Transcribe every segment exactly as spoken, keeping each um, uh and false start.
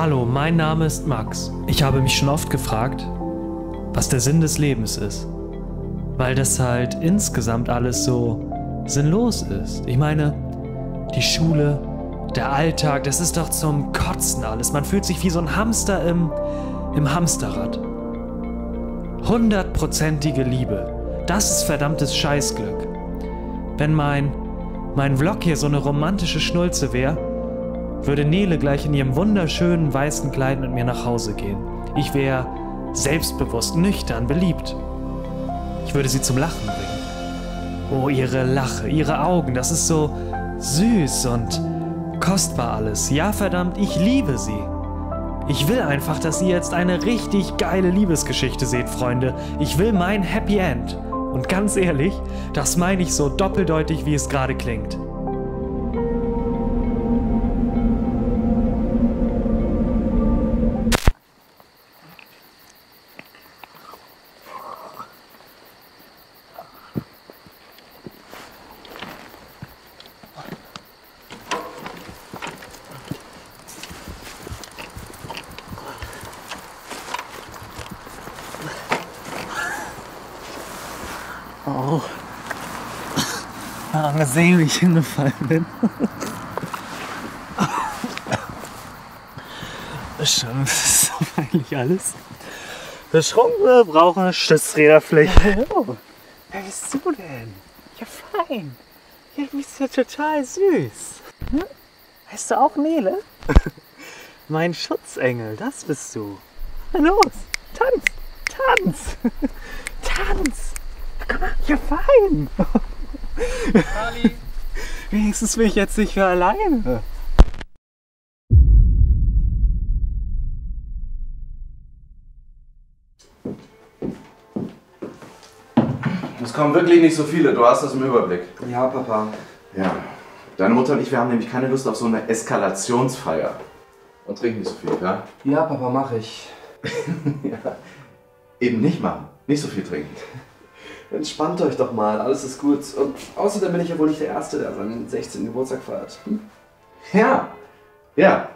Hallo, mein Name ist Max. Ich habe mich schon oft gefragt, was der Sinn des Lebens ist. Weil das halt insgesamt alles so sinnlos ist. Ich meine, die Schule, der Alltag, das ist doch zum Kotzen alles. Man fühlt sich wie so ein Hamster im, im Hamsterrad. Hundertprozentige Liebe. Das ist verdammtes Scheißglück. Wenn mein, mein Vlog hier so eine romantische Schnulze wäre, würde Nele gleich in ihrem wunderschönen weißen Kleid mit mir nach Hause gehen. Ich wäre selbstbewusst, nüchtern, beliebt. Ich würde sie zum Lachen bringen. Oh, ihre Lache, ihre Augen, das ist so süß und kostbar alles. Ja, verdammt, ich liebe sie. Ich will einfach, dass ihr jetzt eine richtig geile Liebesgeschichte seht, Freunde. Ich will mein Happy End. Und ganz ehrlich, das meine ich so doppeldeutig, wie es gerade klingt. Oh. Ah, sehen, wie ich hingefallen bin. Schon, das ist doch eigentlich alles. Betrunkene brauchen eine Stützräderfläche. Ja, hallo. Wer bist du denn? Ja, fein. Ja, du bist ja total süß. Hm? Heißt du auch Nele? Mein Schutzengel, das bist du. Na los, tanz, tanz, tanz. Ja, fein! Ali. Wenigstens bin ich jetzt nicht mehr alleine. Es kommen wirklich nicht so viele, du hast das im Überblick. Ja, Papa. Ja. Deine Mutter und ich, wir haben nämlich keine Lust auf so eine Eskalationsfeier. Und trink nicht so viel, ja? Ja, Papa, mach ich. Ja. Eben nicht machen. Nicht so viel trinken. Entspannt euch doch mal, alles ist gut. Und außerdem bin ich ja wohl nicht der Erste, der seinen sechzehnten Geburtstag feiert. Hm? Ja, ja.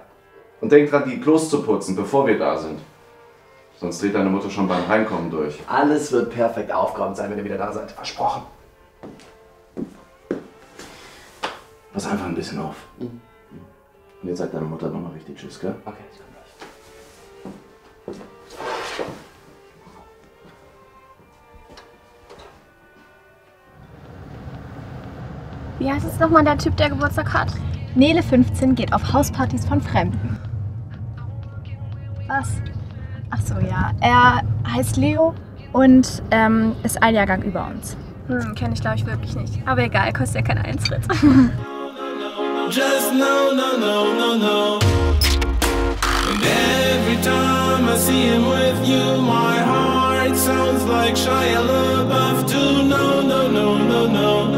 Und denk dran, die Klos zu putzen, bevor wir da sind. Sonst dreht deine Mutter schon beim Heimkommen durch. Alles wird perfekt aufgeräumt sein, wenn ihr wieder da seid. Versprochen. Pass einfach ein bisschen auf. Mhm. Und jetzt sagt deine Mutter nochmal richtig Tschüss, gell? Okay, ich komme gleich. Wie heißt jetzt nochmal der Typ, der Geburtstag hat? Nele fünfzehn geht auf Hauspartys von Fremden. Was? Ach so, ja. Er heißt Leo und ähm, ist ein Jahrgang über uns. Hm, kenne ich glaube ich wirklich nicht. Aber egal, kostet ja keinen Eintritt. Just no, no, no, no, no. And every time I see him with you, my heart sounds like Shia LaBeouf too. No, no, no, no, no.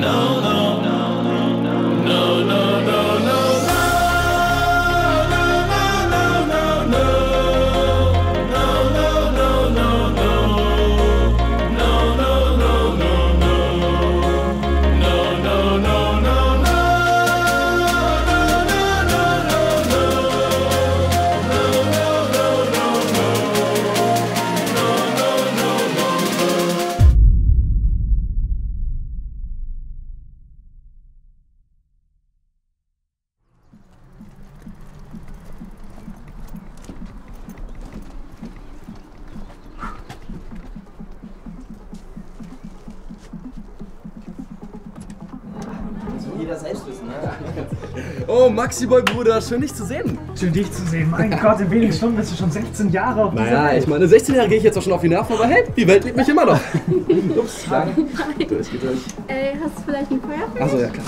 No, no, no, no, no, no, no, no. Oh, Maxi-Boy, Bruder, schön dich zu sehen. Schön dich zu sehen. Mein Gott, in wenigen Stunden bist du schon sechzehn Jahre auf dieser Welt. Naja, ich meine, sechzehn Jahre gehe ich jetzt auch schon auf die Nerven, aber hey, die Welt liebt mich immer noch. Ups, lang. Durch, geht durch. Ey, hast du vielleicht ein Feuer für mich? Achso, ja klar.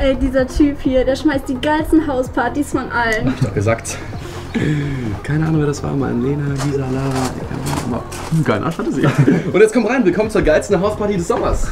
Ey, dieser Typ hier, der schmeißt die geilsten Hauspartys von allen. Hab ich doch gesagt. Keine Ahnung, wer das war. Mein Lena, Lisa, Lara. Aber einen geilen Arsch hatte sie. Und jetzt komm rein, willkommen zur geilsten Hausparty des Sommers.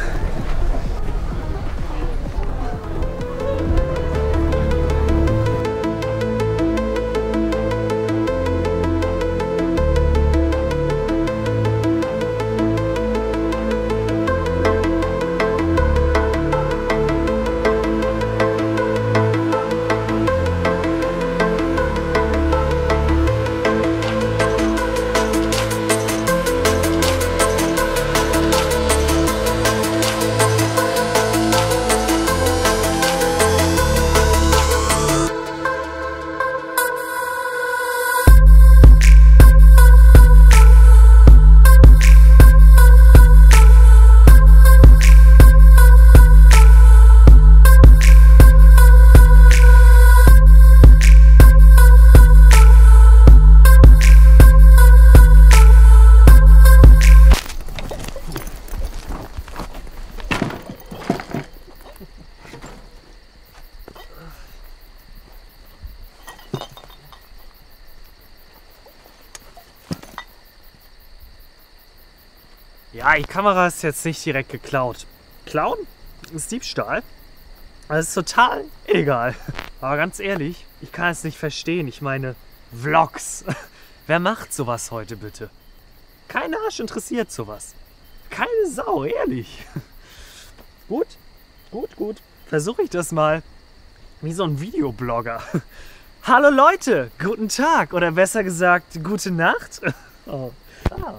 Ja, die Kamera ist jetzt nicht direkt geklaut. Klauen ist Diebstahl. Das ist total illegal. Aber ganz ehrlich, ich kann es nicht verstehen. Ich meine, Vlogs. Wer macht sowas heute bitte? Kein Arsch interessiert sowas. Keine Sau, ehrlich. Gut, gut, gut. Versuche ich das mal. Wie so ein Videoblogger. Hallo Leute, guten Tag oder besser gesagt, gute Nacht. Oh. Ah.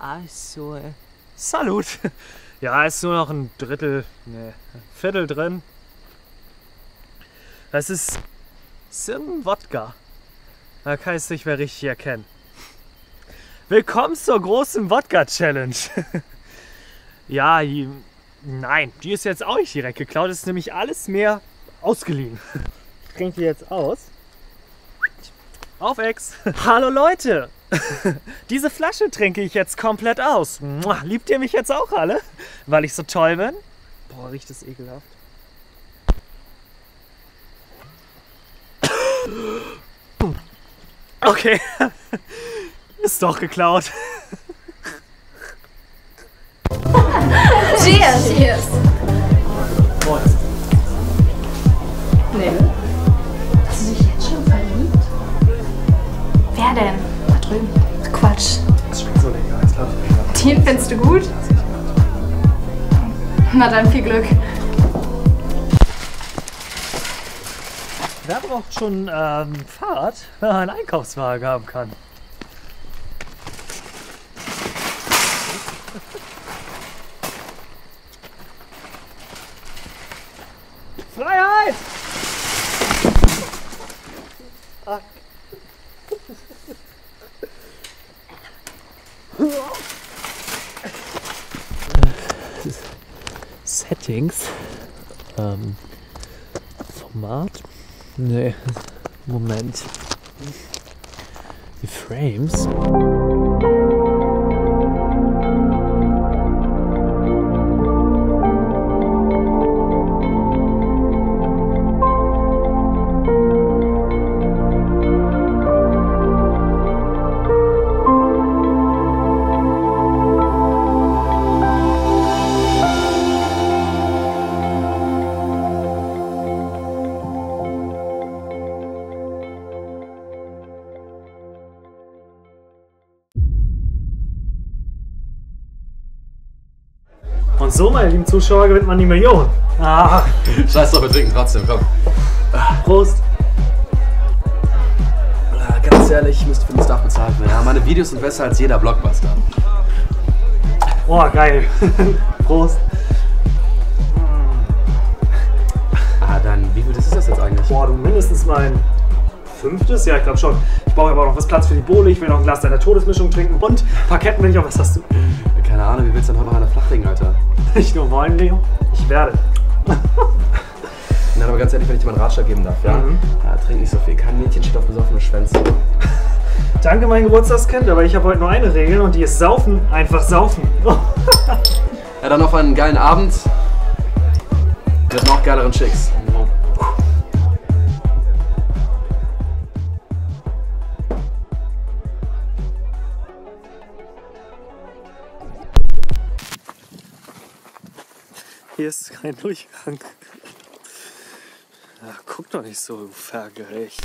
Also, Salut. Ja, ist nur noch ein Drittel, ne, ein Viertel drin. Das ist Himbeerwodka. Da kann ich es nicht mehr richtig erkennen. Willkommen zur großen Wodka-Challenge. Ja, die, nein, die ist jetzt auch nicht direkt geklaut. Das ist nämlich alles mehr ausgeliehen. Ich trinke die jetzt aus. Auf Ex. Hallo Leute. Diese Flasche trinke ich jetzt komplett aus. Liebt ihr mich jetzt auch alle? Weil ich so toll bin? Boah, riecht das ekelhaft. Okay. Ist doch geklaut. Cheers! Cheers! Nee. Hast du dich jetzt schon verliebt? Wer denn? Da drüben. Quatsch. Das schmeckt so lecker, das glaube ich. Den findest du gut? Na dann, viel Glück. Wer braucht schon ähm, Fahrrad, wenn man einen Einkaufswagen haben kann? Freiheit! Ach. Settings. Ähm, Format. Nee, Moment. Die Frames. Und so, meine lieben Zuschauer, gewinnt man die Million. Ah. Scheiß doch, wir trinken trotzdem, komm. Prost. Ganz ehrlich, ich müsste für den Stuff bezahlen. Ja, meine Videos sind besser als jeder Blockbuster. Boah, geil. Prost. Ah, dann, wie viel ist das jetzt eigentlich? Boah, du mindestens mein fünftes? Ja, ich glaube schon. Ich brauche aber noch was Platz für die Bohle. Ich will noch ein Glas deiner Todesmischung trinken und Parketten will ich auch. Was hast du? Keine Ahnung, wie willst du denn heute noch einer flachlegen, Alter? Nicht nur wollen, Leo, ich werde. Nein, aber ganz ehrlich, wenn ich dir mal einen Ratschlag geben darf, ja? Mhm. Ja, trink nicht so viel. Kein Mädchen steht auf besoffene Schwänze. Danke, mein Geburtstagskind, aber ich habe heute nur eine Regel und die ist saufen, einfach saufen. Ja, dann auf einen geilen Abend mit noch geileren Chicks. Hier ist kein Durchgang. Ach, guck doch nicht so vergerecht.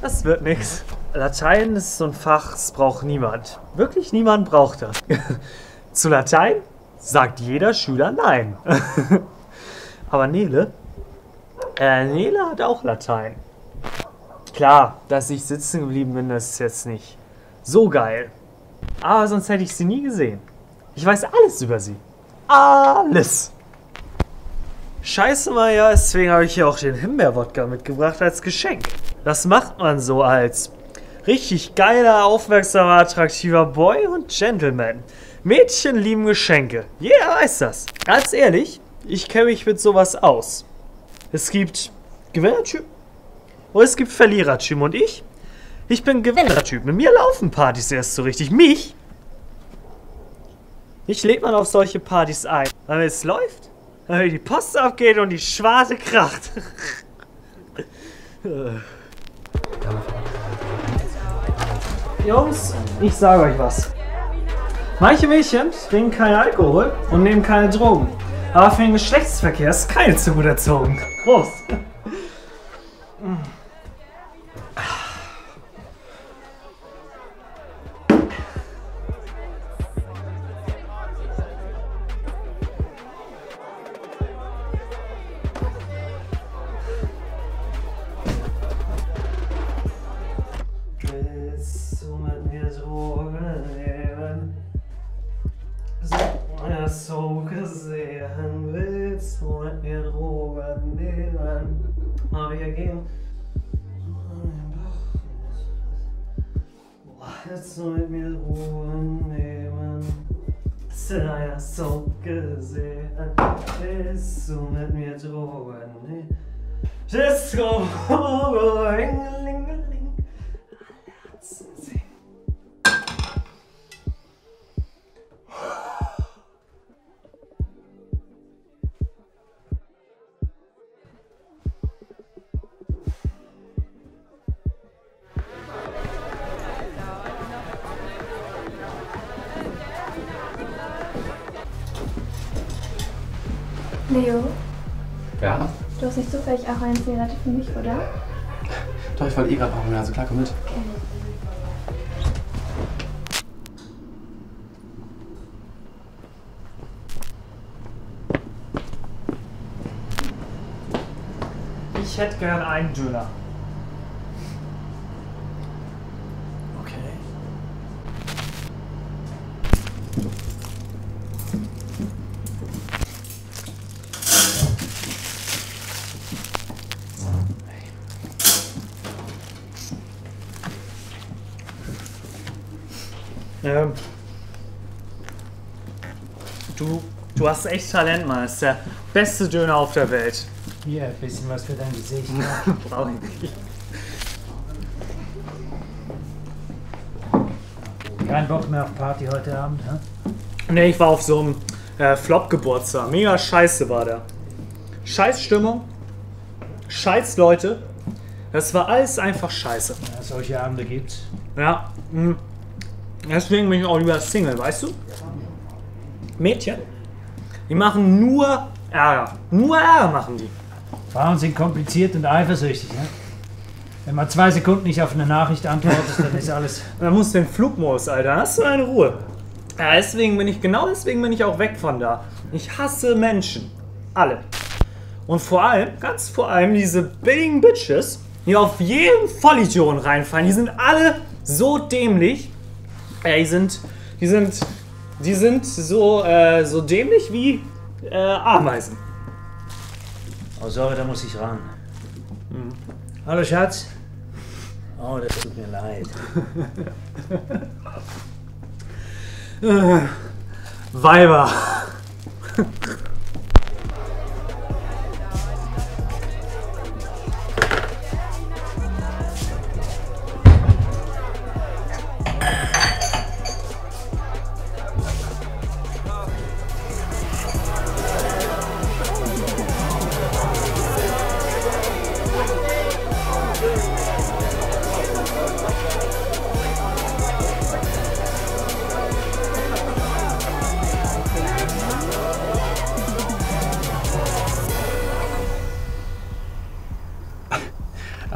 Das wird nichts. Latein ist so ein Fach, es braucht niemand. Wirklich niemand braucht das. Zu Latein sagt jeder Schüler nein. Aber Nele, äh, Nele hat auch Latein. Klar, dass ich sitzen geblieben bin, das ist jetzt nicht so geil. Aber sonst hätte ich sie nie gesehen. Ich weiß alles über sie. Alles. Scheiße mal ja, deswegen habe ich hier auch den Himbeerwodka mitgebracht als Geschenk. Das macht man so als richtig geiler, aufmerksamer, attraktiver Boy und Gentleman. Mädchen lieben Geschenke. Jeder weiß das. Ganz ehrlich. Ich kenne mich mit sowas aus. Es gibt Gewinnertypen und es gibt Verlierertypen. Und ich? Ich bin Gewinnertyp. Mit mir laufen Partys erst so richtig. Mich Mich lädt man auf solche Partys ein. Weil es läuft, weil die Post abgeht und die Schwarte kracht. Jungs, ich sage euch was. Manche Mädchen trinken keinen Alkohol und nehmen keine Drogen. Aber für den Geschlechtsverkehr ist keine zu gut erzogen. Prost! So gesehen, willst du mit mir Drogen nehmen? Aber wir gehen. Willst du mit mir Drogen nehmen? Sei so gesehen, willst du mit mir Drogen nehmen? Disco, Engelingeling, alle Herzen singen. Leo? Ja? Du hast nicht zufällig auch einen Zigarette für mich, oder? Doch, ich wollte eh gerade auch mehr, also klar, komm mit. Okay. Ich hätte gern einen Döner. Ähm, du, du hast echt Talent, Meister. Beste Döner auf der Welt. Hier, ein bisschen was für dein Gesicht. Brauche ich nicht. Kein Bock mehr auf Party heute Abend, hä? Ne, ich war auf so einem äh, Flop-Geburtstag. Mega scheiße war der. Scheiß Stimmung, scheiß Leute. Das war alles einfach scheiße. Ja, solche Abende gibt's. Ja, mh. Deswegen bin ich auch lieber Single, weißt du? Mädchen, die machen nur Ärger. Nur Ärger machen die. Frauen sind kompliziert und eifersüchtig, ne? Wenn man zwei Sekunden nicht auf eine Nachricht antwortet, dann ist alles... Dann musst du den Flugmodus, Alter. Dann hast du deine Ruhe. Ja, deswegen bin ich, genau deswegen bin ich auch weg von da. Ich hasse Menschen. Alle. Und vor allem, ganz vor allem, diese billigen Bitches, die auf jeden Vollidioten reinfallen. Die sind alle so dämlich. Ja, die sind, die sind, die sind so, äh, so dämlich wie äh, Ameisen. Oh, sorry, da muss ich ran. Mhm. Hallo, Schatz. Oh, das tut mir leid. Weiber.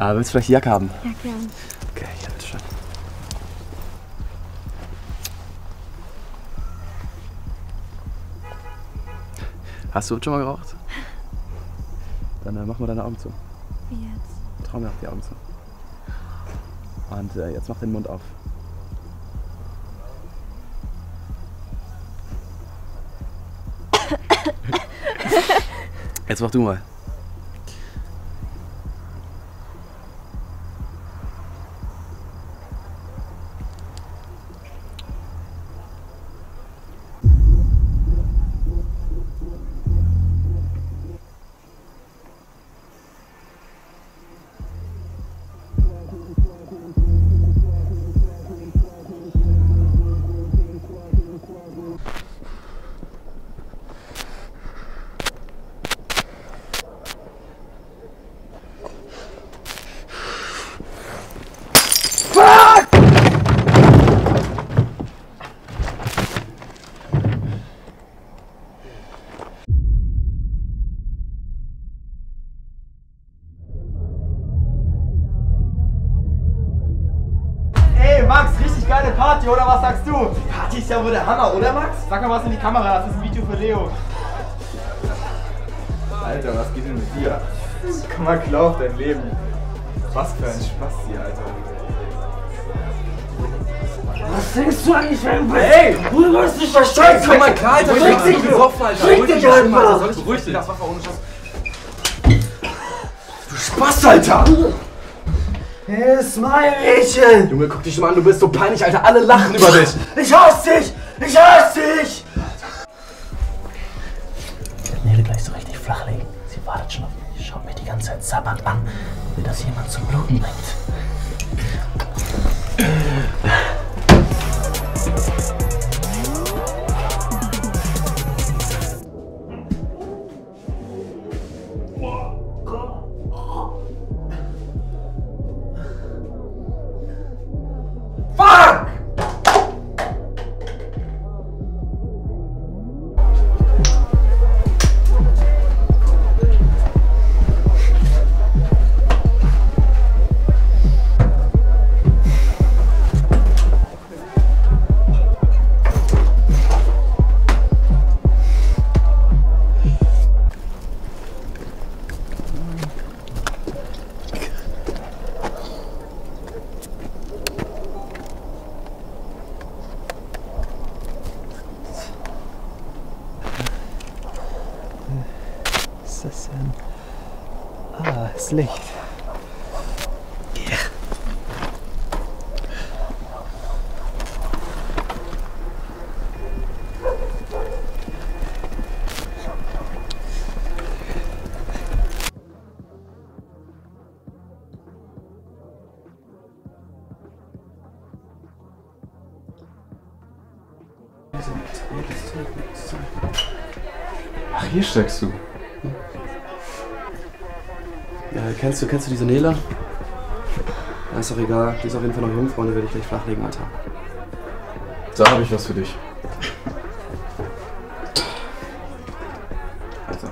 Ah, willst du vielleicht die Jacke haben? Ja, gerne. Okay, ja, bitte schön. Hast du schon mal geraucht? Dann äh, machen wir deine Augen zu. Wie jetzt? Trau mir auf die Augen zu. Und äh, jetzt mach den Mund auf. Jetzt mach du mal. Max, richtig geile Party, oder was sagst du? Die Party ist ja wohl der Hammer, oder Max? Sag mal was in die Kamera, das ist ein Video für Leo. Alter, was geht denn mit dir? Komm mal klar auf dein Leben. Was für ein Spasti, Alter. Was denkst du eigentlich, wenn du bist? Hey! Du wirst nicht verstanden! Komm mal klar, Alter! Beruhig dich, besoffen, Alter! Beruhig dich, Alter! Soll ich beruhig dich? Du Spaß, Alter! Yes, mein Mädchen! Junge, guck dich mal an, du bist so peinlich, Alter! Alle lachen über dich! Ich hasse dich! Ich hasse dich! Ich werde Nele gleich so richtig flachlegen. Sie wartet schon auf mich, schaut mir die ganze Zeit sabbernd an, will das jemand zum Bluten bringt. Das denn? Ah, das Licht. Yeah. Ach, hier steckst du. Ja, kennst du, kennst du diese Nele? Ja, ist doch egal, die ist auf jeden Fall noch jung, Freunde, werde ich gleich flachlegen, Alter. Da habe ich was für dich. Alter.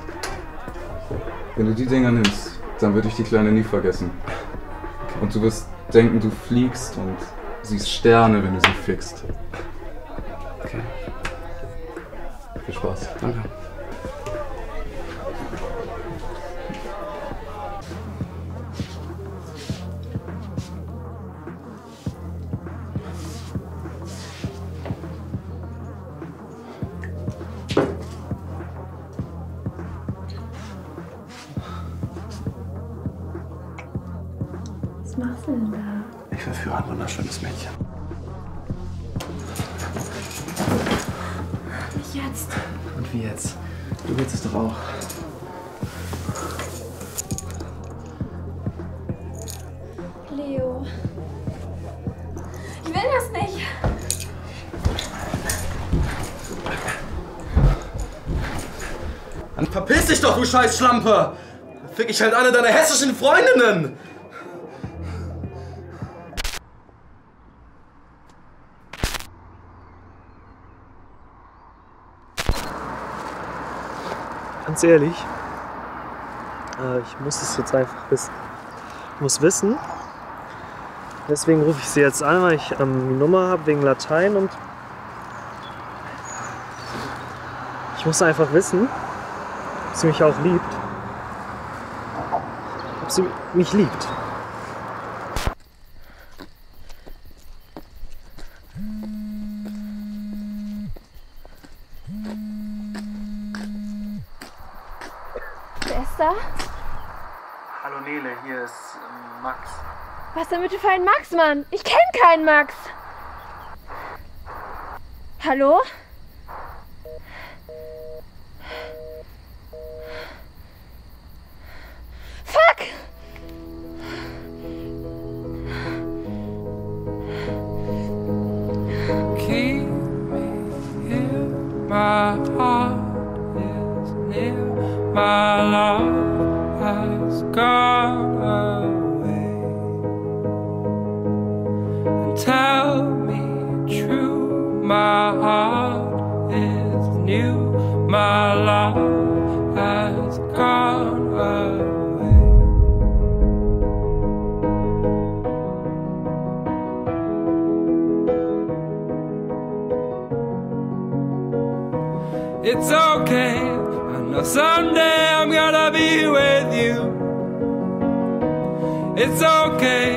Wenn du die Dinger nimmst, dann würde ich die Kleine nie vergessen. Okay. Und du wirst denken, du fliegst und siehst Sterne, wenn du sie fixst. Okay. Viel Spaß. Danke. Was machst du denn da? Ich verführe ein wunderschönes Mädchen. Nicht jetzt. Und wie jetzt? Du willst es doch auch. Leo. Ich will das nicht. Dann verpiss dich doch, du Scheißschlampe! Dann fick ich halt eine deiner hessischen Freundinnen! Ganz ehrlich, äh, ich muss es jetzt einfach wissen. Ich muss wissen, deswegen rufe ich sie jetzt an, weil ich ähm, die Nummer habe wegen Latein und ich muss einfach wissen, ob sie mich auch liebt. Ob sie mich liebt. Da? Hallo Nele, hier ist ähm, Max. Was denn bitte für ein Max, Mann? Ich kenne keinen Max. Hallo? Fuck! Keep me here, my heart is near, my love has gone away. And tell me true, my heart is new, my love has gone away. okay. I know someday I'm gonna be with you. It's okay.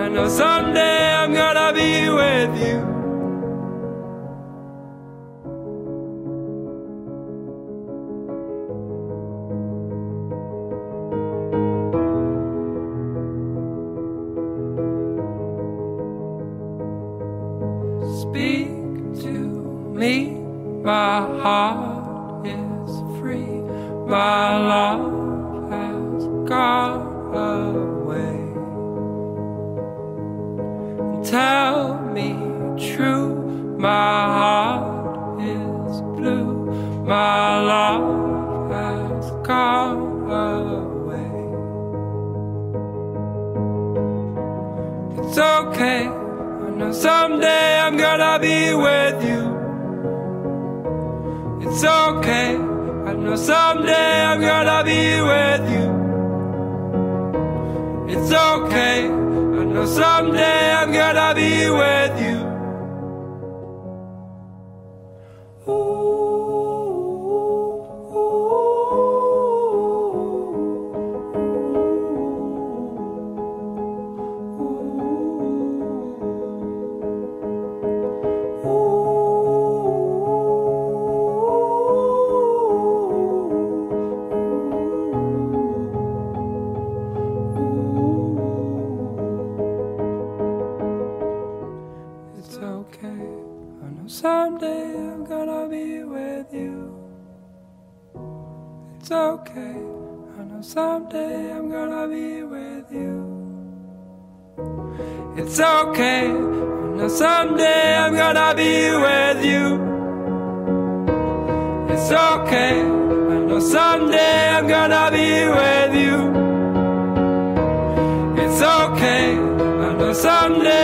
I know someday I'm gonna be with you. My heart is free, my love has gone away. Tell me true, my heart is blue, my love has gone away. It's okay, I know someday I'm gonna be with you. It's okay, I know someday I'm gonna be with you. It's okay, I know someday I'm gonna be with you. Someday I'm gonna be with you. It's okay, I know someday I'm gonna be with you. It's okay, I know someday I'm gonna be with you. It's okay, I know someday I'm gonna be with you. It's okay, I know someday